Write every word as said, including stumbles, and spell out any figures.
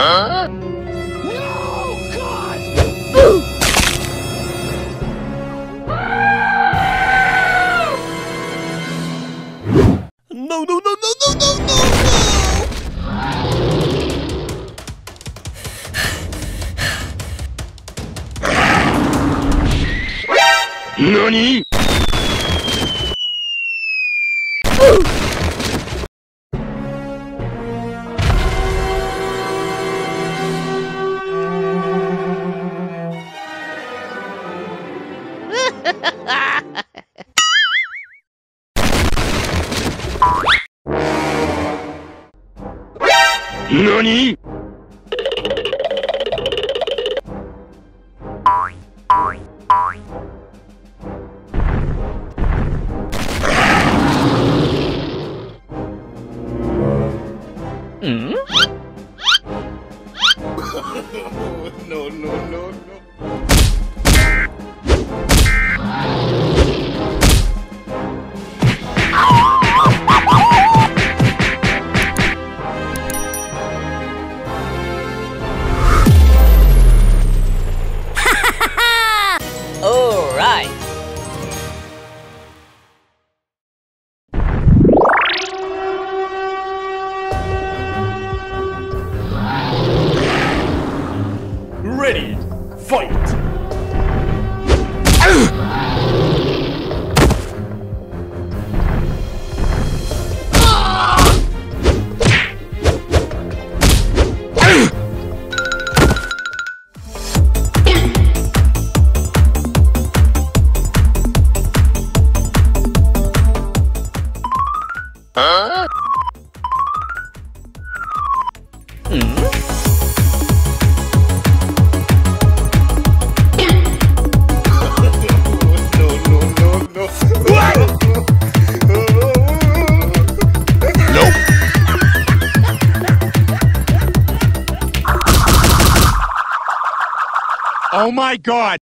Huh? No, God! Boo! No, no, no, no, no, no, no, no! Nani? Nani? Hmm? No, no, no, no. Ready, fight! Huh? Hmm? Oh my God!